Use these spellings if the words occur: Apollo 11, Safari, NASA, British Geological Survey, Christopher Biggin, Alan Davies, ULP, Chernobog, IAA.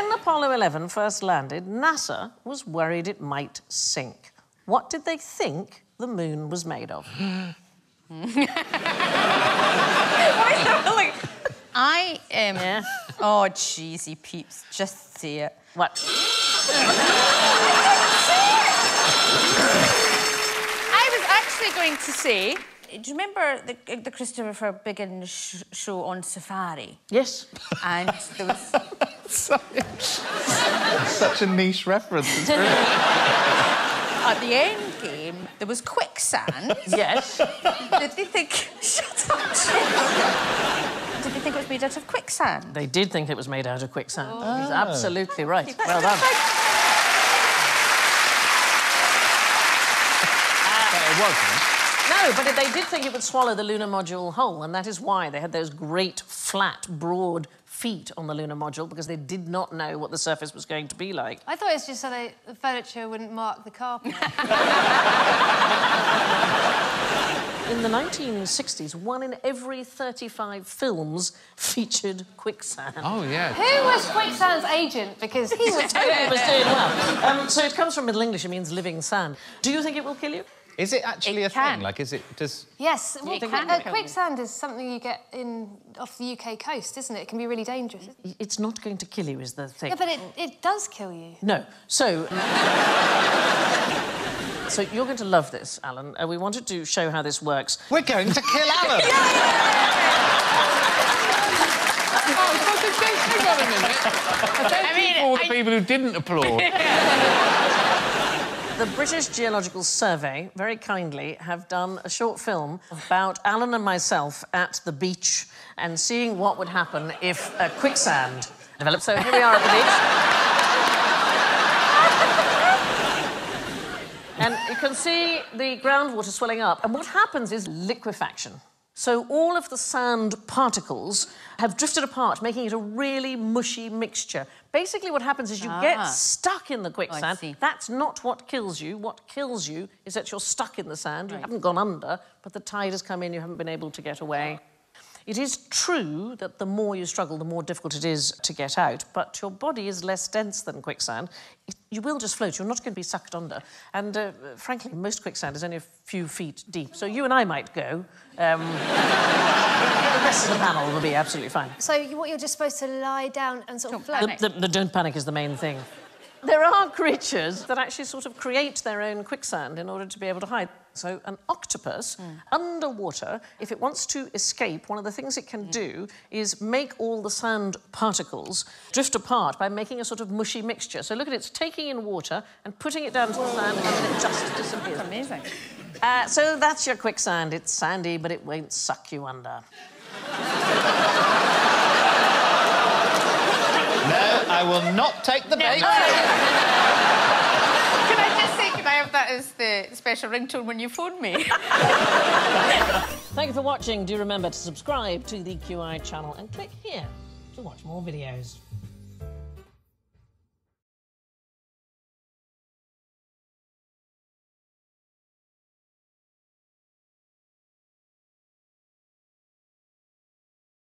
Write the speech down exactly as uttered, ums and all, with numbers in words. When Apollo eleven first landed, NASA was worried it might sink. What did they think the moon was made of? I am... Um, yeah. Oh, cheesy peeps, just say it. What? I was actually going to say... Do you remember the, the Christopher Biggin sh show on Safari? Yes. And there was... Such a niche reference, isn't it? At the end game, there was quicksand. Yes. Did they think... Shut up. Did they think it was made out of quicksand? They did think it was made out of quicksand. Oh. He's absolutely right. Well done. But it wasn't. No, but they did think it would swallow the lunar module whole, and that is why they had those great, flat, broad feet on the lunar module, because they did not know what the surface was going to be like. I thought it was just so they, the furniture wouldn't mark the carpet. In the nineteen sixties, one in every thirty-five films featured quicksand. Oh, yeah. Who was quicksand's agent? Because he was doing well. Um, so it comes from Middle English, it means living sand. Do you think it will kill you? Is it actually it a can. thing? Like, is it does? Yes, well, it can. Uh, quicksand is something you get in off the U K coast, isn't it? It can be really dangerous. It? It's not going to kill you, is the thing. Yeah, but it it does kill you. No, so. So you're going to love this, Alan. Uh, we wanted to show how this works. We're going to kill Alan. Oh, fucking thanks for having me. Thank I mean, you for all I... the people who didn't applaud. The British Geological Survey, very kindly, have done a short film about Alan and myself at the beach and seeing what would happen if a quicksand developed. So here we are at the beach. And you can see the groundwater swelling up. And what happens is liquefaction. So all of the sand particles have drifted apart, making it a really mushy mixture. Basically, what happens is you ah. get stuck in the quicksand. Oh, that's not what kills you. What kills you is that you're stuck in the sand. Right. You haven't gone under, but the tide has come in, you haven't been able to get away. It is true that the more you struggle, the more difficult it is to get out, but your body is less dense than quicksand. It, you will just float. You're not going to be sucked under. And, uh, frankly, most quicksand is only a few feet deep, so you and I might go. Um, the rest of the panel will be absolutely fine. So you, what, you're just supposed to lie down and sort don't of float? The, the, the don't panic is the main thing. There are creatures that actually sort of create their own quicksand in order to be able to hide. So an octopus, mm. underwater, if it wants to escape, one of the things it can mm. do is make all the sand particles drift apart by making a sort of mushy mixture. So look at it, it's taking in water and putting it down to the sand and it just disappears. That's amazing. Uh, so that's your quicksand. It's sandy, but it won't suck you under. No, I will not take the bait. No. Can I just say, can I have that as the special ringtone when you phone me? Thank you for watching. Do remember to subscribe to the Q I channel and click here to watch more videos.